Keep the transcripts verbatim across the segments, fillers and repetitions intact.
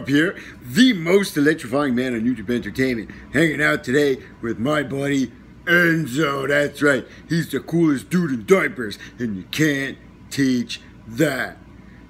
Duhop here, the most electrifying man on YouTube entertainment, hanging out today with my buddy Enzo. That's right, he's the coolest dude in diapers, and you can't teach that.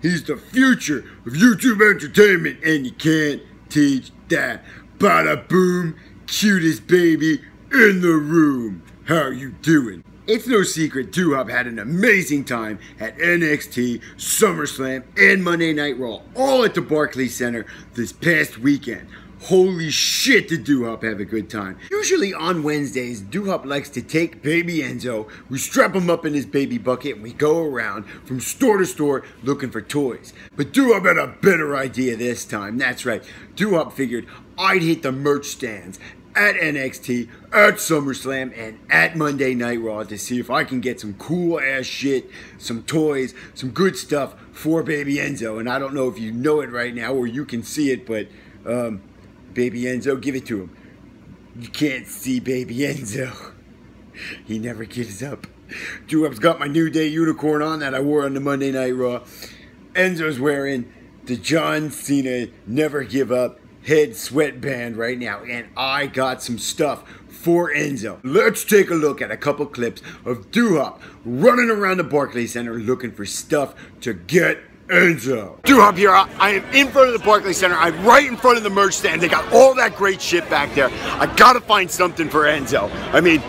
He's the future of YouTube entertainment, and you can't teach that. Bada boom, cutest baby in the room. How you doing? It's no secret Duhop had an amazing time at N X T, SummerSlam, and Monday Night Raw, all at the Barclays Center this past weekend. Holy shit, did Duhop have a good time. Usually on Wednesdays, Duhop likes to take baby Enzo, we strap him up in his baby bucket, and we go around from store to store looking for toys. But Duhop had a better idea this time. That's right, Duhop figured I'd hit the merch stands at N X T, at SummerSlam, and at Monday Night Raw to see if I can get some cool ass shit, some toys, some good stuff for baby Enzo. And I don't know if you know it right now or you can see it, but um, baby Enzo, give it to him. You can't see baby Enzo. He never gives up. Duhop's got my New Day unicorn on that I wore on the Monday Night Raw. Enzo's wearing the John Cena Never Give Up head sweatband right now, and I got some stuff for Enzo. Let's take a look at a couple clips of Duhop running around the Barclays Center looking for stuff to get Enzo. Duhop here. I, I am in front of the Barclays Center. I'm right in front of the merch stand. They got all that great shit back there. I gotta find something for Enzo. I mean,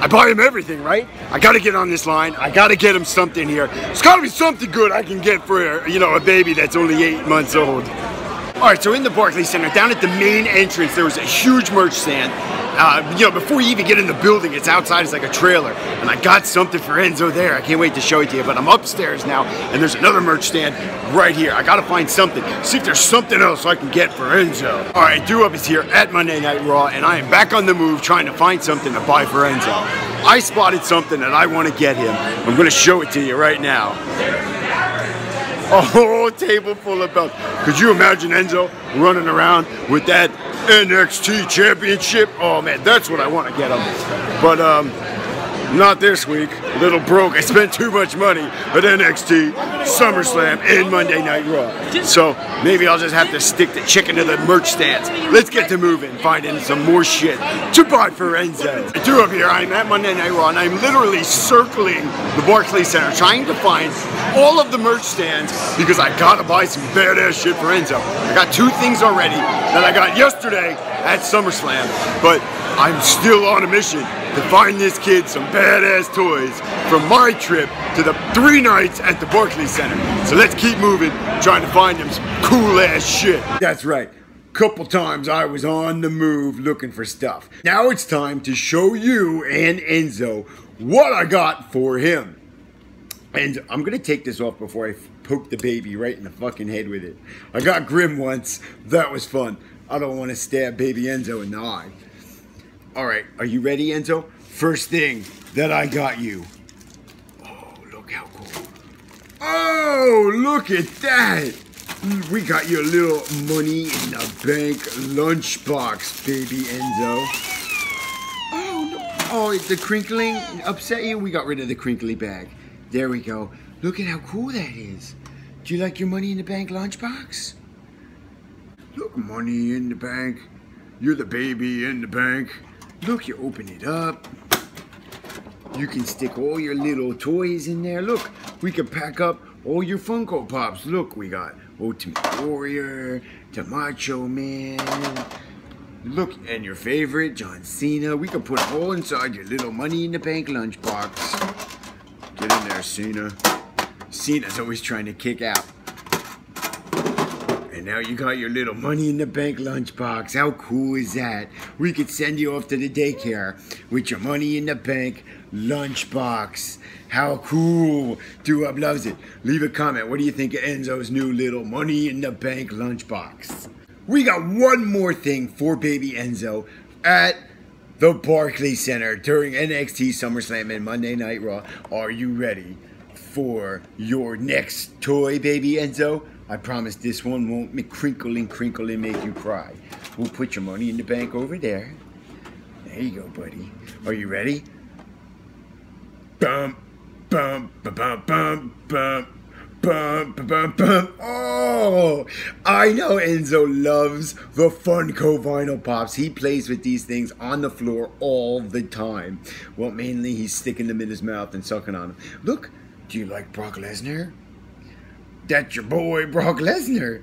I buy him everything, right? I gotta get on this line. I gotta get him something here. There's gotta be something good I can get for, you know, a baby that's only eight months old. All right, so in the Barclays Center, down at the main entrance, there was a huge merch stand. Uh, you know, before you even get in the building, it's outside, it's like a trailer. And I got something for Enzo there. I can't wait to show it to you, but I'm upstairs now, and there's another merch stand right here. I gotta find something, see if there's something else I can get for Enzo. All right, Duhop is here at Monday Night Raw, and I am back on the move trying to find something to buy for Enzo. I spotted something that I wanna get him. I'm gonna show it to you right now. A whole table full of belts. Could you imagine Enzo running around with that N X T championship? Oh man, that's what I want to get him. But um, not this week. A little broke. I spent too much money at N X T, SummerSlam, and Monday Night Raw. So maybe I'll just have to stick the chicken to the merch stands. Let's get to moving, finding some more shit to buy for Enzo. I do up here. I'm at Monday Night Raw, and I'm literally circling the Barclays Center, trying to find all of the merch stands because I gotta buy some badass shit for Enzo. I got two things already that I got yesterday at SummerSlam, but I'm still on a mission to find this kid some badass toys from my trip to the three nights at the Barclays Center. So let's keep moving, trying to find him some cool ass shit. That's right. Couple times I was on the move looking for stuff. Now it's time to show you and Enzo what I got for him. And I'm gonna take this off before I poke the baby right in the fucking head with it. I got Grim once, that was fun. I don't wanna stab baby Enzo in the eye. All right, are you ready, Enzo? First thing that I got you. Oh, look how cool. Oh, look at that. We got your little Money in the Bank lunchbox, baby Enzo. Oh, is the crinkling upset you? We got rid of the crinkly bag. There we go. Look at how cool that is. Do you like your Money in the Bank lunchbox? Look, Money in the Bank. You're the baby in the bank. Look, you open it up. You can stick all your little toys in there. Look, we can pack up all your Funko Pops. Look, we got Ultimate Warrior, the Macho Man. Look, and your favorite, John Cena. We can put it all inside your little Money in the Bank lunchbox. Get in there, Cena. Cena's always trying to kick out. And now you got your little Money in the Bank lunchbox. How cool is that? We could send you off to the daycare with your Money in the Bank lunchbox. How cool. Duhop loves it. Leave a comment. What do you think of Enzo's new little Money in the Bank lunchbox? We got one more thing for baby Enzo at the Barclays Center during N X T, SummerSlam, and Monday Night Raw. Are you ready for your next toy, baby Enzo? I promise this one won't crinkle and crinkle and make you cry. We'll put your Money in the Bank over there. There you go, buddy. Are you ready? Bump, bump, ba-bump, bump, bump. Bum, bum, bum. Oh, I know Enzo loves the Funko vinyl pops. He plays with these things on the floor all the time. Well, mainly he's sticking them in his mouth and sucking on them. Look, do you like Brock Lesnar? That's your boy, Brock Lesnar.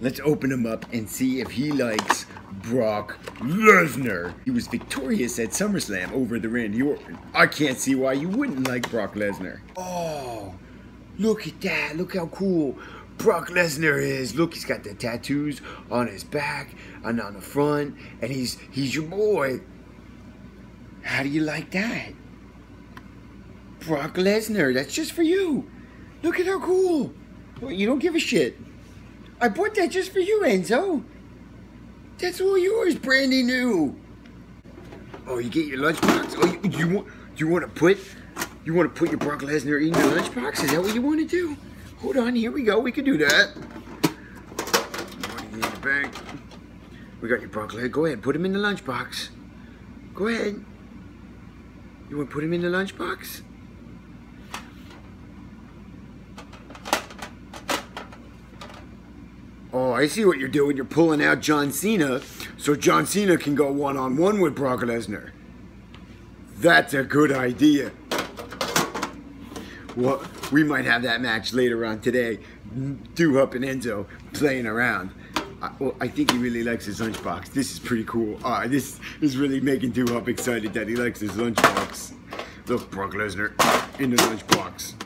Let's open him up and see if he likes Brock Lesnar. He was victorious at SummerSlam over the Randy Orton. I can't see why you wouldn't like Brock Lesnar. Oh, look at that. Look how cool Brock Lesnar is. Look, he's got the tattoos on his back and on the front, and he's he's your boy. How do you like that? Brock Lesnar, that's just for you. Look at how cool. Well, you don't give a shit. I bought that just for you, Enzo. That's all yours, brandy new. Oh, you get your lunchbox? Oh, you, you want you want to put you want to put your Brock Lesnar in your lunchbox? Is that what you want to do? Hold on, here we go. We can do that. Money in the bank. We got your Brock Lesnar. Go ahead, put him in the lunchbox. Go ahead. You want to put him in the lunchbox? Oh, I see what you're doing. You're pulling out John Cena so John Cena can go one-on-one with Brock Lesnar. That's a good idea. Well, we might have that match later on today. Duhop and Enzo playing around. I, well, I think he really likes his lunchbox. This is pretty cool. Uh, this is really making Duhop excited that he likes his lunchbox. Look, Brock Lesnar in the lunchbox.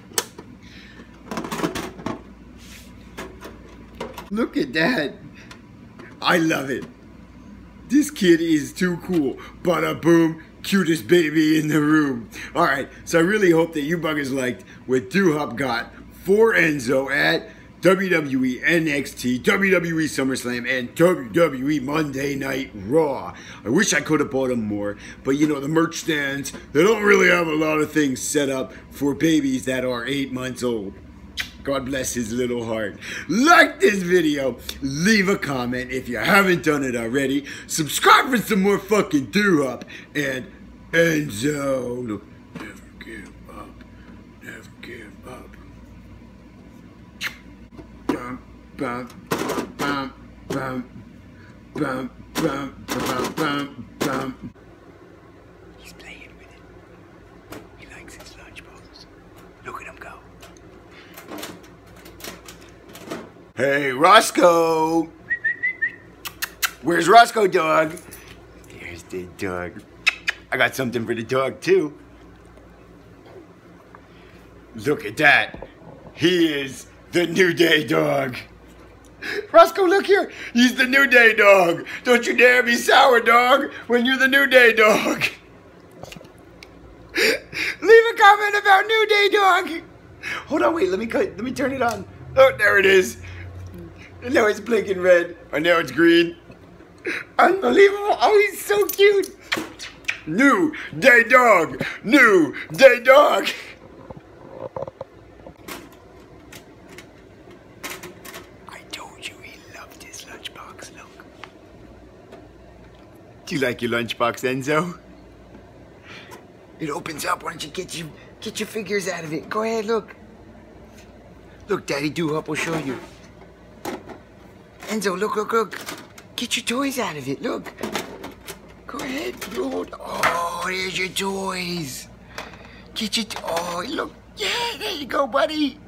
Look at that. I love it. This kid is too cool. Bada boom, cutest baby in the room. All right, so I really hope that you buggers liked what Duhop got for Enzo at W W E N X T, W W E SummerSlam, and W W E Monday Night Raw. I wish I could have bought them more, but you know, the merch stands, they don't really have a lot of things set up for babies that are eight months old. God bless his little heart. Like this video, leave a comment if you haven't done it already. Subscribe for some more fucking Duhop and Enzo. Look, never give up, never give up. Bum, bum, bum, bum, bum, bum, bum, bum, bum. He's playing with it. He likes his lunchbox. Look at him go. Hey, Roscoe! Where's Roscoe, dog? Here's the dog. I got something for the dog, too. Look at that. He is the New Day dog. Roscoe, look here. He's the New Day dog. Don't you dare be sour, dog, when you're the New Day dog. Leave a comment about New Day dog. Hold on, wait, let me cut, let me turn it on. Oh, there it is. And now it's blinking red. And now it's green. Unbelievable. Oh, he's so cute. New Day dog. New Day dog. I told you he loved his lunchbox, look. Do you like your lunchbox, Enzo? It opens up. Why don't you get your, get your fingers out of it? Go ahead, look. Look, Daddy Duhop will show you. Enzo, look, look, look. Get your toys out of it, look. Go ahead, hold. Oh, there's your toys. Get your, oh, look. Yeah, there you go, buddy.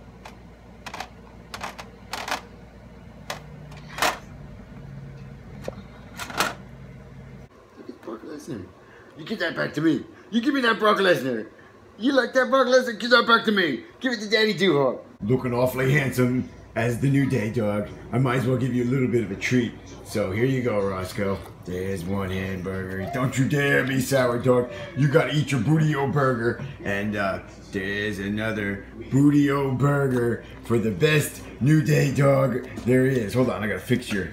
Look at Brock Lesnar. You give that back to me. You give me that Brock Lesnar. You like that Brock Lesnar? Give that back to me. Give it to Daddy Duhop. Looking awfully handsome as the New Day dog. I might as well give you a little bit of a treat. So here you go, Roscoe. There's one hamburger. Don't you dare be sour, dog. You gotta eat your Bootio burger. And uh, there's another Bootio burger for the best New Day dog there is. Hold on, I gotta fix your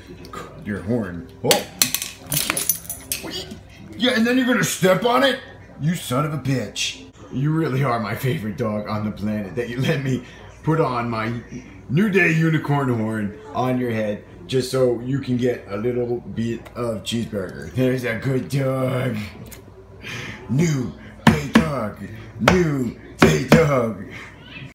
your horn. Oh, yeah, and then you're gonna step on it? You son of a bitch. You really are my favorite dog on the planet that you let me put on my New Day unicorn horn on your head just so you can get a little bit of cheeseburger. There's a good dog. New Day dog. New Day dog.